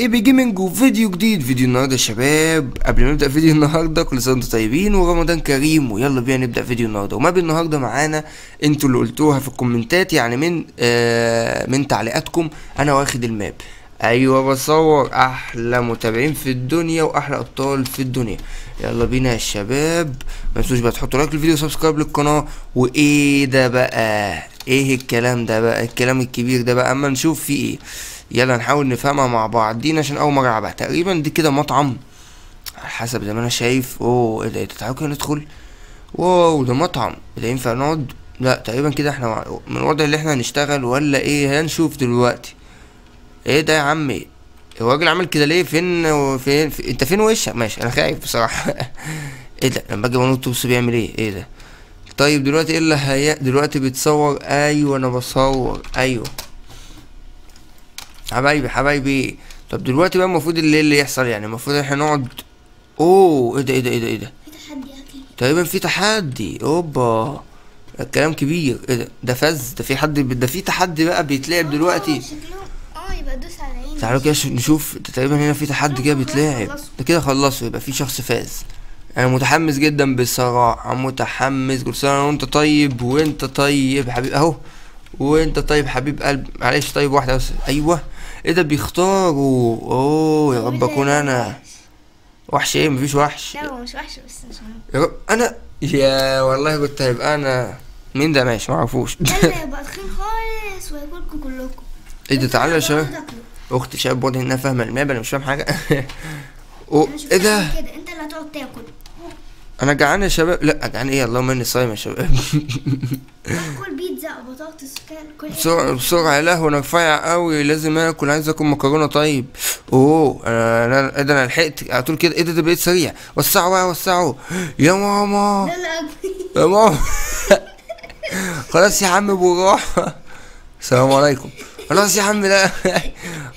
اي بي جيمنج وفيديو جديد. فيديو النهارده يا شباب، قبل ما نبدا فيديو النهارده كل سنه وانتم طيبين ورمضان كريم، ويلا بينا نبدا فيديو النهارده. وما بين النهارده معانا انتوا اللي قلتوها في الكومنتات، يعني من تعليقاتكم انا واخد الماب. ايوه بصور احلى متابعين في الدنيا واحلى ابطال في الدنيا. يلا بينا يا شباب، ما تنسوش بقى تحطوا لايك للفيديو وسبسكرايب للقناه. وايه ده بقى، ايه الكلام ده بقى، الكلام الكبير ده بقى، اما نشوف فيه ايه. يلا نحاول نفهمها مع بعضين عشان اول مره العبها. تقريبا دي كده مطعم على حسب زي ما انا شايف. اوه ايه ده، تعالوا كده ندخل. واو ده مطعم، ده ينفع نقعد؟ لا تقريبا كده احنا من الوضع اللي احنا هنشتغل ولا ايه، هنشوف دلوقتي. ايه ده يا عمي، الراجل عمل كده ليه؟ فين انت فين وشك؟ ماشي انا خايف بصراحه. ايه ده لما باجي بنط بص بيعمل ايه؟ ايه ده؟ طيب دلوقتي ايه اللي دلوقتي بتصور؟ ايوه انا بصور. ايوه حبايبي. طب دلوقتي بقى المفروض اللي يحصل، يعني المفروض احنا نقعد. اوه ايه ده ايه ده ايه ده، في تحدي اكيد، تقريبا في تحدي. اوبا الكلام كبير. ايه ده، ده فز، ده في حد، ده في تحدي بقى بيتلعب دلوقتي. يبقى دوس على عيني. تعالوا كده نشوف، تقريبا هنا في تحدي كده بيتلعب. ده كده خلصوا، يبقى في شخص فاز. انا متحمس جدا بصراحه، متحمس. كل سنه وانت طيب. وانت طيب حبيب اهو، وانت طيب حبيب قلب. معلش طيب واحده بس. ايوه ايه ده بيختاروا. اوه يا رب اكون انا وحش. ايه مفيش وحش؟ لا هو مش وحش بس مش عارف. يا رب انا، يا والله كنت هيبقى انا مين ده. ماشي معرفوش. يلا يبقى تخين خالص وياكلكم كلكم. ايه ده، تعالى يا شباب. اختي شباب واضح انها فاهمه الماب، انا مش فاهم حاجه. ايه ده كده، انت اللي هتقعد تاكل. انا جعان يا شباب. لا جعان ايه، اللهم اني صايم يا شباب. كل بيتزا او بطاطس كل بسرعه بسرعه. يا لهوي انا رفيع قوي، لازم اكل. عايز اكل مكرونه. طيب اوه انا ايه ده، انا لحقت على طول كده. ايه ده بقيت سريع. وسعوا بقى وسعوا يا ماما. يا ماما خلاص يا عم بالراحه. السلام عليكم. خلاص يا عم لا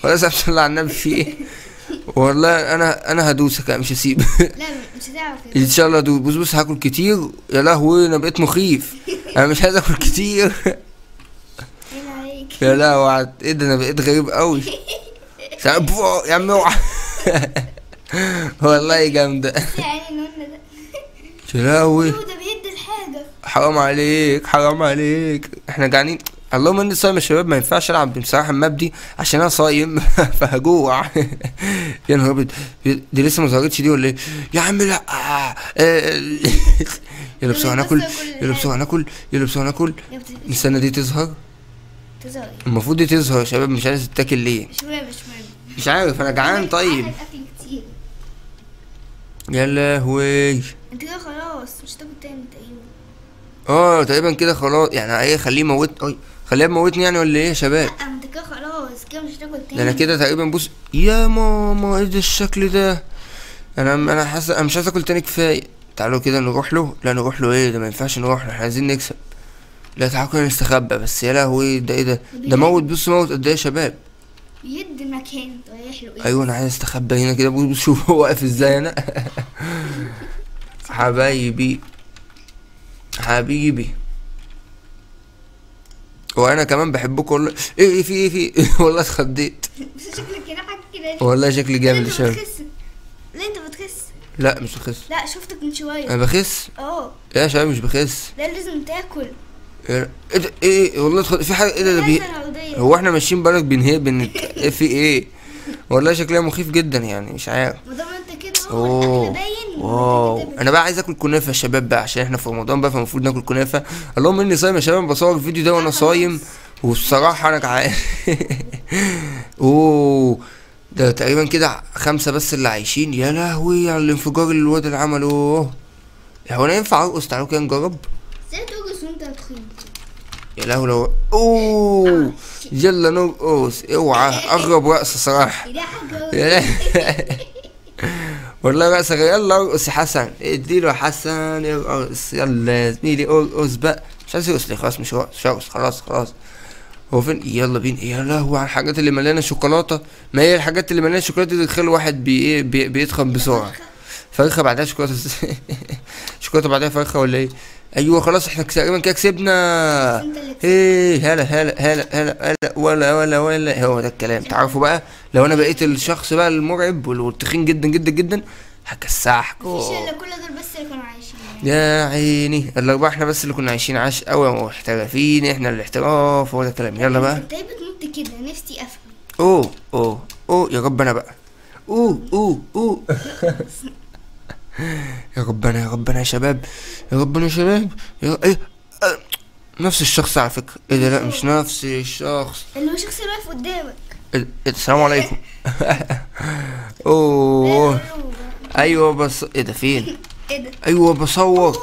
خلاص عشان الله على النبي في ايه، والله انا هدوسك مش هسيبك. لا مش هتعرف ان شاء الله. ادوس بص هاكل كتير. يا لهوي انا بقيت مخيف، انا مش عايز اكل كتير. يا لهوي ايه ده، انا بقيت غريب قوي يا عم. اوعى والله جامده. يا لهوي ده بيدي الحاجه. حرام عليك حرام عليك، احنا جعانين. اللهم اني صايم يا شباب، ما ينفعش العب بصراحه الماب دي عشان انا صايم فهجوع. يا نهار ابيض دي لسه ما ظهرتش دي ولا ايه؟ يا عم لا يلا بسرعه ناكل، يلا بسرعه ناكل، يلا بسرعه ناكل. نستنى دي تظهر. المفروض دي تظهر يا شباب، مش عايز تتاكل ليه؟ مش عارف انا جعان. طيب يا لهوي انت كده خلاص مش هتاكل تاني تقريبا. اه تقريبا كده خلاص، يعني ايه خليه موت. اي خليها تموتني يعني ولا ايه يا شباب؟ لا انت كده خلاص كده مش هتاكل تاني. ده انا كده تقريبا بص يا ماما. ايه ده الشكل ده، انا حاسس انا مش عايز اكل تاني كفايه. تعالوا كده نروح له. لا نروح له ايه ده، ما ينفعش نروح له، احنا عايزين نكسب. لا تعالوا كده نستخبى بس. يا لهوي ده ايه ده، ده موت. بص موت قد ايه يا شباب، يدي مكان رايح له. ايوه انا عايز استخبى هنا كده. بص شوف هو واقف ازاي هنا. حبايبي حبيبي وانا كمان بحبكم والله. ايه في ايه في والله اتخضيت. بس شكلك ينفعك كده والله، شكلي جامد يا شباب. ليه انت بتخس؟ لا مش بخس. لا شفتك من شويه انا بخس. اه يا شباب مش بخس. لا لازم تاكل. ايه والله اتخضيت في حاجه. ايه ده هو احنا ماشيين بالك بنهيب في ايه والله شكلها مخيف جدا، يعني مش عارف. ما دام انت كده اهو الاكل باين. واو انا بقى عايز اكل كنافه يا شباب بقى، عشان احنا في رمضان بقى فالمفروض ناكل كنافه. اللهم اني صايم يا شباب، بصور الفيديو ده وانا صايم والصراحه انا جعان. اوه ده تقريبا كده 5 بس اللي عايشين. يا لهوي على الانفجار اللي الواد اللي عمله. هو انا ينفع ارقص؟ تعالوا كده نجرب. ازاي ترقص وانت تخين؟ يا لهوي لو اوه يلا نرقص. اوعى اغرب رقصه صراحه. والله بقى يلا ارقص يا حسن. اديله يا حسن ارقص. يلا يا زميلي ارقص بقى. مش عايز يرقص ليه؟ خلاص مش هرقص. خلاص هو فين؟ يلا بينا. يا لهوي على الحاجات اللي مليانه شوكولاته. ما هي الحاجات اللي مليانه شوكولاته دي بتخلي الواحد بي ايه بيتخن بسرعه. فرخه بعدها شوكولاته. شوكولاته بعدها فرخه ولا ايه؟ ايوه خلاص احنا تقريبا كده كسبنا. ايه هلا هلا هلا هلا هلا ولا ولا ولا هو ده الكلام. تعرفوا بقى لو انا بقيت الشخص بقى المرعب والتخين جدا جدا جدا هكسحكم. مفيش الا كل دول بس اللي كانوا عايشين يا عيني. الاربعه احنا بس اللي كنا عايشين عاش قوي ومحترفين. احنا الاحتراف هو ده الكلام. يلا بقى ازاي بتنط كده؟ نفسي افهم. اوه اوه اوه يا رب انا بقى. اوه اوه اوه يا ربنا يا ربنا يا شباب يا ربنا يا شباب يا ايه. نفس الشخص على فكره. ايه ده؟ لا مش نفس الشخص. اللي هو شخص واقف قدامك. السلام عليكم. اوه ايوه بس ايه ده؟ فين؟ ايه ده؟ ايوه بصور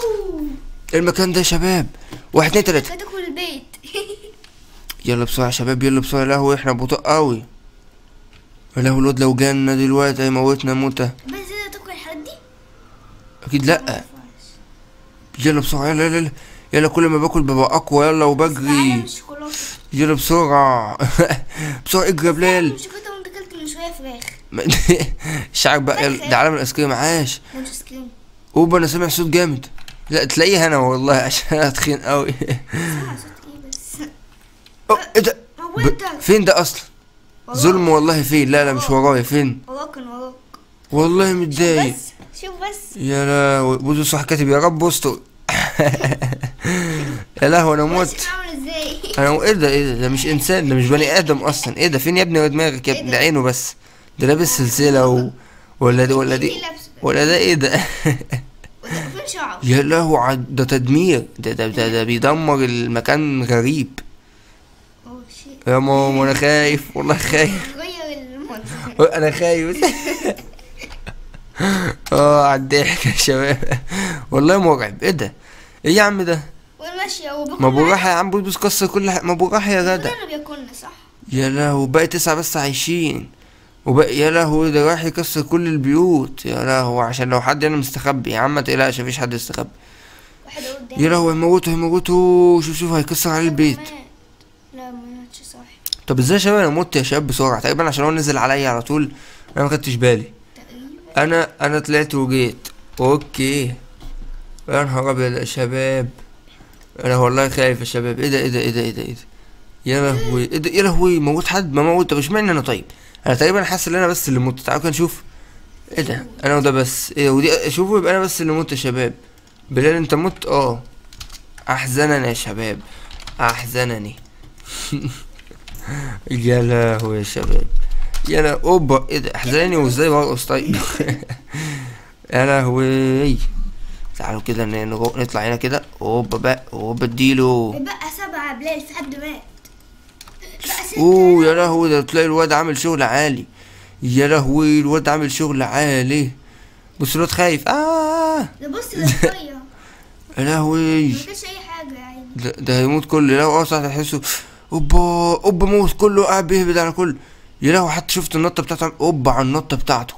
المكان ده يا شباب. 1 2 3 فاتكوا البيت. يلا بسرعه يا شباب يلا بسرعه. يا لهوي احنا بطء قوي. يا لهوي الواد لو جالنا دلوقتي هيموتنا موته. اكيد لا. يلا بسرعه يلا يلا يلا يلا. كل ما باكل ببقى اقوى. يلا وبجري. يلا بسرعه. بسرعه اجري يا بلال. مش عارف بقى ده عالم الايس كريم عاش. اوبا انا سامع صوت جامد. لا تلاقيها انا والله عشان انا تخين قوي. ايه ده؟ فين ده اصلا؟ ظلم والله. فين؟ لا لا مش ورايا. فين؟ وراك وراك والله. متضايق. شوف بس يا لهوي. بوزو صح كاتب يا رب استر. يا لهوي انا موت. انا ايه ده؟ ايه ده؟ مش انسان ده مش بني ادم اصلا. ايه ده؟ فين يا ابني دماغك يا ابني؟ ده عينه بس. ده لابس سلسله ولا ده ولا دي ولا ده؟ ايه ده؟ وده شعر. يا لهوي ده تدمير. ده بيدمر المكان. غريب يا ماما. انا خايف والله خايف. انا خايف. على الضحك يا شباب والله مرعب. ايه ده؟ ايه يا عم ده؟ والماشيه وبكره. ما بوراح يا عم بوس كسر كل حاجه. ما بوراح يا غدا. صح. يا لهوي باقي 9 بس عايشين. وباقي يا لهوي ده راح يكسر كل البيوت. يا لهوي عشان لو حد هنا مستخبي. يا عم ما تقلقش مفيش حد يستخبي. واحد قدام. يا لهوي هيموتوا هيموتوا. شوف شوف هيكسر عليه البيت. لا ما ماتش صح. طب ازاي يا شباب انا مت يا شباب بسرعه تقريبا عشان هو نزل عليا على طول. انا ما خدتش بالي. انا طلعت وجيت. اوكي يا نهار ابيض يا شباب. انا والله خايف يا شباب. ايه ده ايه ده ايه ده ايه ده ايه ده؟ يا لهوي ايه ده؟ يا لهوي موت حد؟ ما موت. طب اشمعنى انا؟ طيب انا تقريبا حاسس ان انا بس اللي مت. تعالوا كده نشوف. ايه ده؟ انا وده بس. ايه ودي؟ شوفوا يبقى انا بس اللي مت يا شباب. بلال انت مت. احزنني يا شباب احزنني. يا لهوي يا شباب. يلا اوبا ايه ده؟ احزاني وازاي برقص طيب؟ يا لهوي تعالوا كده نطلع هنا كده. اوبا بقى اوبا اديله. بقى 7 بلال في حد مات. بقى 6. اوه يا لهوي ده تلاقي الواد عامل شغل عالي. يا لهوي الواد عامل شغل عالي. بص الواد خايف. ده بص ده شويه. يا لهوي ما فيش اي حاجه يا عيني. ده هيموت كله. لا صح هتحسه. اوبا اوبا موت كله. قاعد بيهبد على كله. يا لهوي حتى شفت النطه بتاعته. اوبا على النطه بتاعته.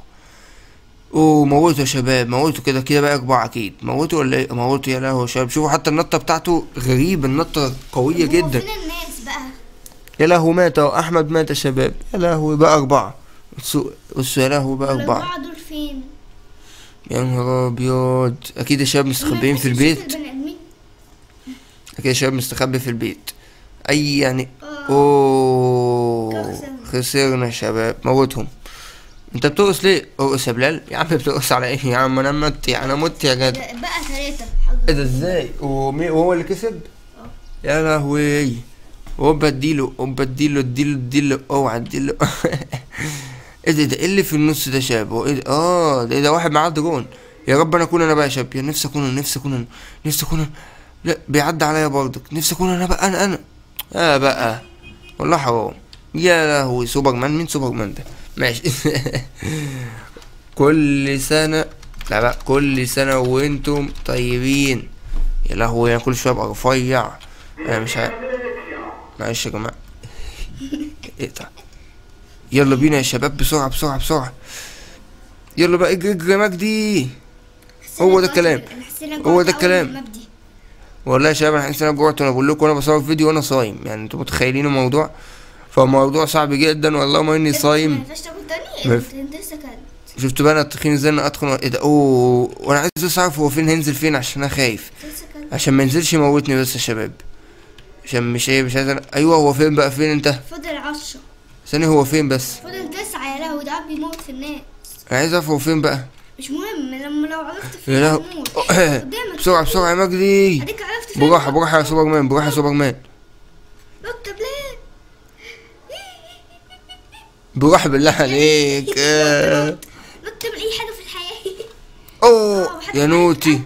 اوه موته يا شباب موته. كده كده بقى 4 اكيد. موته ولا ايه؟ موته يا لهوي يا شباب. شوفوا حتى النطه بتاعته غريب. النطه قويه جدا. فين الناس بقى؟ يا لهوي مات اهو. احمد مات يا شباب. يا لهوي بقى 4. بصوا يا لهوي بقى 4. الاربعه دول فين؟ يا نهار ابيض. اكيد يا شباب مستخبيين في البيت. اكيد يا شباب مستخبي في البيت. اي يعني. اوه خسرنا يا شباب. موتهم. انت بترقص ليه؟ ارقص يا بلال. يا عم بترقص على ايه؟ يا عم انا مت. انا مت يا جدع. بقى 3. ايه ده ازاي؟ وهو اللي كسب؟ يا لهوي. اوبا اديله اوبا اديله اديله اديله. اوعى اديله. ايه ده؟ ايه اللي في النص ده يا شباب؟ هو ايه ده؟ ده واحد معاه درون. يا رب انا اكون انا بقى يا شباب. يا نفسي اكون انا نفسي اكون انا نفسي اكون انا. لا بيعدي عليا برضك. نفسي اكون انا بقى. انا بقى والله حرام. يا لهوي سوبرمان. مين سوبرمان ده؟ ماشي. كل سنة لا بقى كل سنة وانتم طيبين. يا لهوي انا كل شوية ابقى رفيع. انا مش عارف معلش يا جماعة. اقطع. يلا بينا يا شباب بسرعة بسرعة بسرعة. يلا بقى اجري اجري يا مجدي. هو ده الكلام هو ده الكلام والله يا شباب. انا حاسس ان انا جوعت وانا بقول لكم. وانا بصور فيديو وانا صايم يعني. انتوا متخيلين الموضوع؟ فموضوع صعب جدا والله، ما اني صايم. ما ينفعش تاكل تاني؟ انت لسه كلت. شفت بقى انا التخين ازاي، انا اتخن ايه ده؟ اوه وانا عايز اسعف هو فين، هينزل فين عشان انا خايف، عشان ما ينزلش يموتني بس يا شباب، عشان مش ايه مش عايز أنا... ايوه هو فين بقى، فين انت؟ فاضل 10 ثانية. هو فين بس؟ فاضل 9 يا لهوي، ده بيموت في الناس. انا عايز اعرف هو فين بقى. مش مهم، لما لو عرفت فين هتموت. قدامك بسرعة بسرعة يا مجدي، اديك عرفت فين. بروح بروح يا سوبر مان، بروح يا سوبر مان. بكتب ليه؟ بروح بالله عليك. بكتب اي حاجة في الحياة. اوه يا نوتي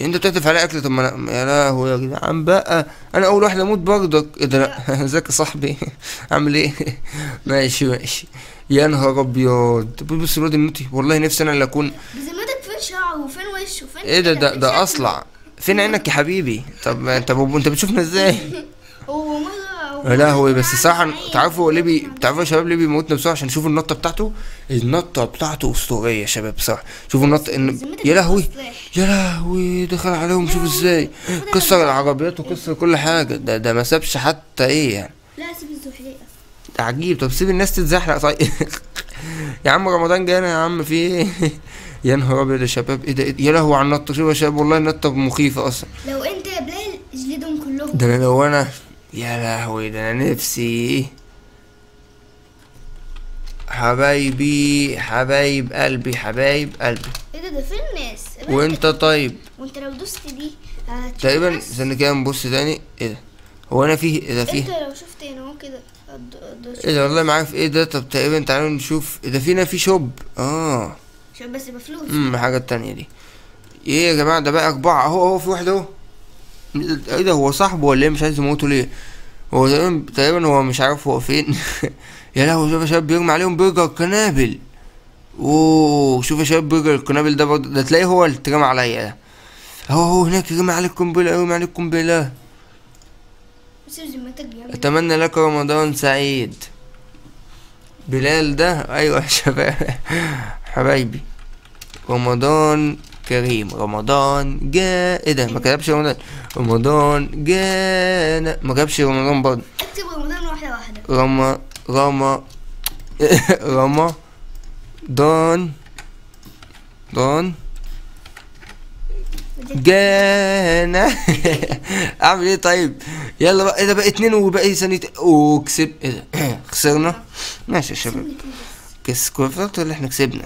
انت بتهتف على اكل. طب ما انا يا لهوي يا جدعان بقى، انا اول واحد اموت برضك. ايه ده؟ لا ازيك يا صاحبي عامل ايه؟ ماشي ماشي. يا نهار ابيض، بص الواد النوتي، والله نفسي انا اللي اكون. بذمتك فين شعره وفين وشه وفين ايه ده؟ ده اصلع. فين عينك يا حبيبي؟ طب انت بتشوفنا ازاي؟ هو يا لهوي بس الصراحه تعرفوا ليه تعرفوا يا شباب ليه بيموتنا بسرعه؟ عشان شوفوا النطه بتاعته، النطه بتاعته اسطوريه يا شباب بصراحه. شوفوا النطه يا لهوي يا لهوي، دخل عليهم شوفوا ازاي، كسر العربيات وكسر كل حاجه. ده ما سابش حتى ايه يعني. لا سيب الزحليقه ده عجيب. طب سيب الناس تتزحلق طيب يا عم رمضان جاي هنا يا عم في ايه يا نهار ابيض يا شباب ايه ده يا لهوي على النطه. شوفوا يا شباب والله النطه مخيفه اصلا. لو انت يا بلال اجلدهم كلهم. ده انا لو انا يا لهوي، ده انا نفسي حبايبي حبايب قلبي حبايب قلبي. ايه ده فين الناس؟ وانت طيب، وانت لو دوست دي تقريبا. استنى كده نبص تاني. ايه ده؟ هو انا فيه ايه ده فيه؟ انت لو شفت هنا اهو كده ايه ده والله ما عارف ايه ده. طب تقريبا تعالوا نشوف ايه ده فينا في شوب. شوب بس بفلوس. الحاجة التانية دي ايه يا جماعة؟ ده بقى أربعة اهو في واحد اهو. ايه ده؟ هو صاحبه ولا ايه؟ مش عايز يموتوا ليه؟ هو تقريبا هو مش عارف هو فين يا لهوي شوف يا شباب بيرمي عليهم برجر القنابل. اوه شوف يا شباب برجر القنابل ده برضه، ده تلاقيه هو اللي اترمى عليا ده. هو هناك رمى عليك قنبله، رمى عليك قنبله. اتمنى لك رمضان سعيد بلال ده. ايوه يا شباب حبايبي رمضان كريم، رمضان جاء. ايه ده ما كتبش رمضان، رمضان جاء ما كتبش رمضان برضه. اكتب رمضان واحده واحده. رمى دون جانا اعمل ايه طيب؟ يلا بقى. ايه ده بقى اتنين وبقى ثانيه وكسب. ايه ده خسرنا؟ ماشي يا شباب كسبت ولا احنا كسبنا؟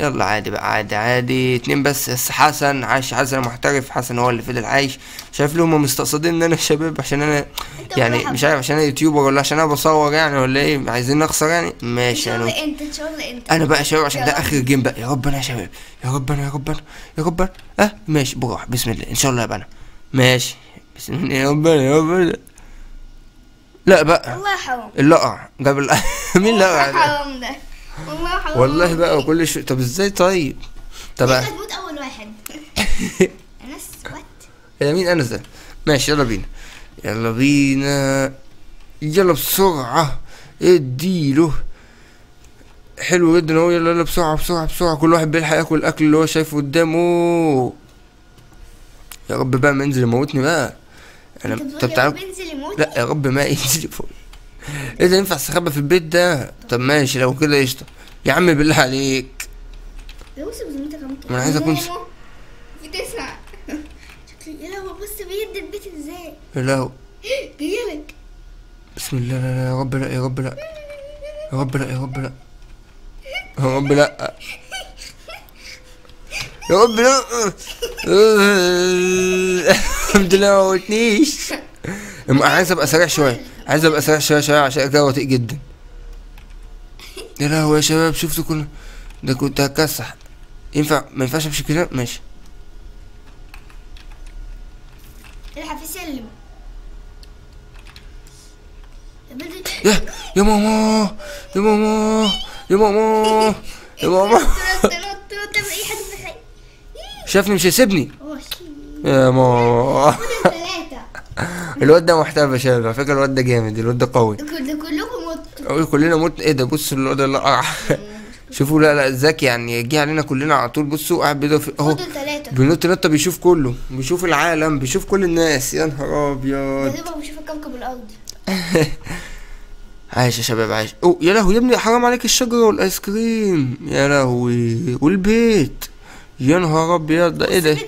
يلا عادي بقى، عادي اتنين بس. حسن عايش، حسن محترف، حسن هو اللي فضل عايش. شايف ليه هما مستقصدين ان انا يا شباب عشان انا يعني مش عارف عشان انا يوتيوبر ولا عشان انا بصور يعني ولا ايه؟ عايزين نخسر يعني؟ ماشي انا انت انا بقى يا شباب عشان ده اخر جيم بقى. يا رب انا يا شباب، يا رب انا يا رب انا ماشي بروح بسم الله ان شاء الله يبقى انا ماشي بسم الله يا رب انا لا بقى الله حرام اللقع جاب مين اللقع ده؟ حرام ده والله بقى وكل شيء. طب ازاي طيب؟ طب انت هتموت اول واحد انس وات مين انس ده؟ ماشي يلا بينا يلا بينا يلا بسرعه اديله حلو جدا اهو. يلا بسرعه بسرعه كل واحد بيلحق ياكل الاكل اللي هو شايفه قدامه. يا رب بقى ما ينزل يموتني بقى انا. طب تعالى لا يا رب ما ينزل فوق. ايه ده ينفع استخبى في البيت ده؟ طب ماشي لو كده قشطه يا عم بالله عليك. لو سيب زميلتك عملت انا عايز اكون بتسمع شكلي. يا لهوي بص بيد البيت ازاي. يا لهوي جايلك بسم الله. لا يا رب لا يا رب لا يا رب لا يا رب لا يا رب لا يا رب لا الحمد لله ما موتنيش. عايز ابقى سريع شويه، عايز ابقى سريع شويه عشان الجو بطيء جدا. يا لهوي يا شباب شفتوا كنا ده كنت هتكسح. ينفع ما ينفعش امشي كده؟ ماشي الحق في سلم يا ماما يا ماما يا ماما يا ماما شافني مش هيسيبني يا ماما. الواد ده محترف يا شباب على فكره، الواد ده جامد، الواد ده قوي. ده كلكم متوا كلنا مت. ايه ده بص الواد ده لقع شوفوا لا ذكي يعني جه علينا كلنا على طول. بصوا قاعد بيضرب اهو بينط نطه، بيشوف كله، بيشوف العالم، بيشوف كل الناس. يا نهار ابيض ده بيشوف الكوكب الارضي. عايش يا شباب عايش. اوه يا لهوي يا ابني، حرام عليك الشجرة والايس كريم، يا لهوي والبيت، يا نهار ابيض ده ايه ده؟ يا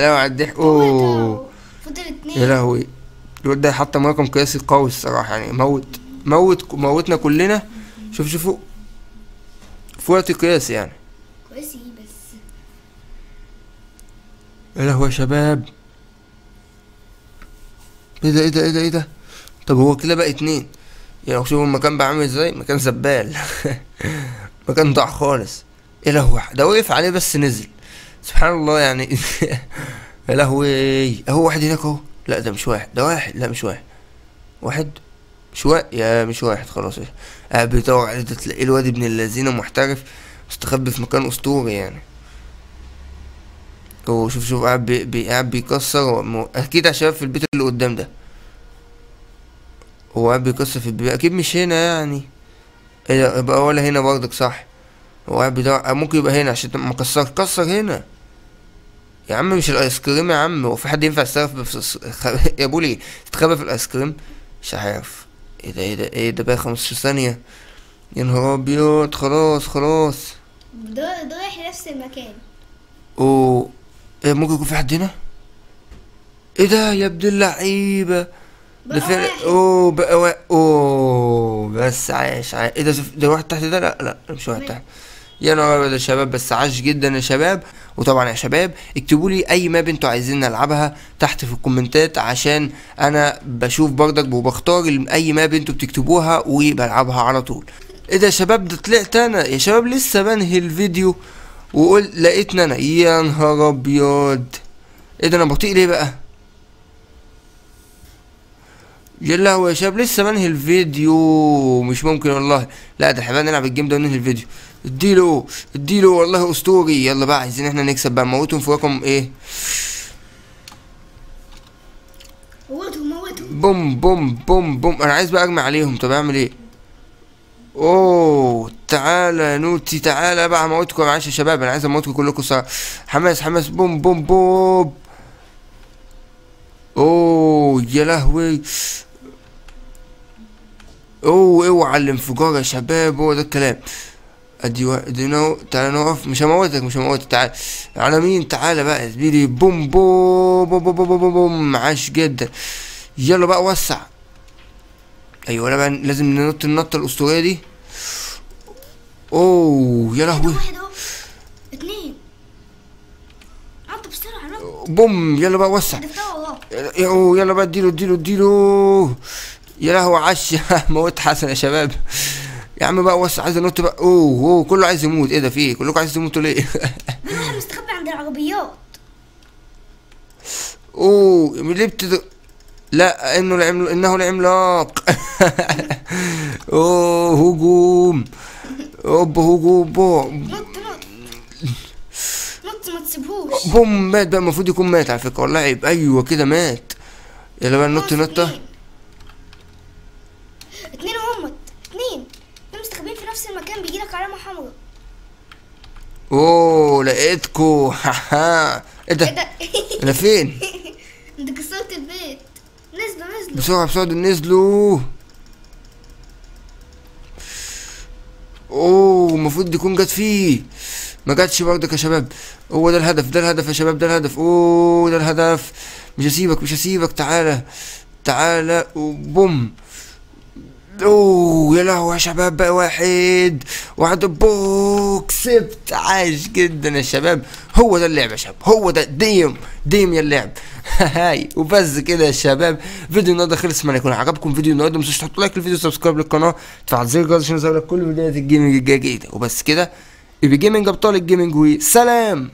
لهوي على الضحك. اوه فضل اتنين يا لهوي. الواد ده حطم رقم قياسي قوي الصراحة، يعني موت موت موتنا كلنا. شوف شوفوا في وقت قياسي يعني قياسي بس. يا لهوي يا شباب، ايه ده ايه ده ايه ده ايه ده؟ طب هو كده بقى اتنين، يعني شوفوا المكان بقى عامل ازاي، مكان زبال. مكان ضاع خالص. يا لهوي ده وقف عليه بس نزل، سبحان الله يعني. يا لهوي اهو واحد هناك اهو. لا ده مش واحد، ده واحد، لا مش واحد، واحد مش واحد، يا مش واحد خلاص. قاعد بيدور عليه، تلاقيه الواد ابن اللذينه محترف مستخبي في مكان اسطوري يعني. اوه شوف شوف قاعد قاعد بيكسر اكيد على الشباب في البيت اللي قدام ده. هو قاعد بيكسر في البيت اكيد، مش هنا يعني، يبقى ولا هنا برضك صح. هو قاعد بيدور، ممكن يبقى هنا عشان ما كسرش، كسر هنا يا عم. مش الايس كريم يا عم، هو في حد ينفع يستخبى يا بولي تتخبى في الايس كريم؟ مش عارف. ايه ده ايه ده ايه ده بقى 15 ثانية. يا نهار ابيض خلاص خلاص، ده رايح نفس المكان. اوه إيه، ممكن يكون في حد هنا؟ ايه ده يا ابن اللعيبة ده فعلا. اوه بقى اوه بس عايش عايش. ايه ده ده واحد تحت ده؟ لا لا مش واحد تحت. يا نهار ابيض يا شباب، بس عاش جدا يا شباب. وطبعا يا شباب اكتبوا لي اي ماب انتوا عايزين نلعبها تحت في الكومنتات، عشان انا بشوف برضك وبختار اي ماب انتوا بتكتبوها وبلعبها على طول. ايه ده يا شباب، ده طلعت انا يا شباب لسه بنهي الفيديو وقلت لقيتني انا. يا نهار ابيض ايه ده، انا بطيء ليه بقى؟ يا لهوي يا شباب لسه بنهي الفيديو، مش ممكن والله. لا ده احنا نلعب الجيم ده وننهي الفيديو. اديله اديله والله اسطوري. يلا بقى عايزين احنا نكسب بقى. موتهم في رقم ايه، موتهم موتهم بوم بوم بوم بوم. انا عايز بقى اجمع عليهم، طب اعمل ايه؟ اوه تعالى يا نوتي تعالى بقى هموتكم. معلش يا شباب انا عايز اموتكم كلكم صراحة، حماس حماس بوم بوم بوم. اوه يا لهوي، اوه اوعى الانفجار يا شباب، هو ده الكلام. ادي ادي تعالى نقف، مش هموتك مش هموتك، تعالى على مين، تعالى بقى يا زميلي. بوم بوم بوم بوم بوم بوم، عاش جدا. يلا بقى وسع. ايوه انا بقى لازم ننط النطه الاسطوريه دي. اوه يا لهوي، واحد اهو اتنين، نط بسرعه نط بوم. يلا بقى وسع، اوه يلا بقى اديله اديله اديله. يا لهوي عاش، موت حسن يا شباب. يا عم بقى وسع، عايز انط بقى. اوه اوه كله عايز يموت. ايه ده في ايه، كلكم عايز تموتوا ليه؟ بنروح مستخبي عند العربيات. اوه ليه لا انه العملاق، انه العملاق. اوه هجوم اوب هجوم بوم نط ما تسيبهوش بوم. مات بقى، المفروض يكون مات على فكره والله عيب. ايوه كده مات. يلا بقى ننط نطه. اتنين هم اتنين مستخبيين في نفس المكان، بيجيلك علامه حمراء. اوه لقيتكو. ايه ده انا فين؟ انت كسرت البيت. نزلوا نزلوا بسرعة بسرعة، نزلوا. اوه المفروض يكون جت فيه، ما جاتش برضك يا شباب. هو ده الهدف، ده الهدف يا شباب، ده الهدف. اوه ده الهدف، مش هسيبك مش هسيبك، تعالى تعالى وبوم. اوه يا لهوي يا شباب بقى، واحد واحد بوك، كسبت. عاش جدا يا شباب، هو ده اللعب يا شباب، هو ده ديم ديم يا اللعب. هاي وبس كده يا شباب، فيديو النهارده خلص. ما يكون عجبكم فيديو النهارده، ما تنسوش تحطوا لايك للفيديو، سبسكرايب للقناه، تفعل زر الجرس عشان يظهر لك كل فيديوهات الجيمنج الجايه. وبس كده، ابي جيمنج ابطال الجيمنج، وسلام.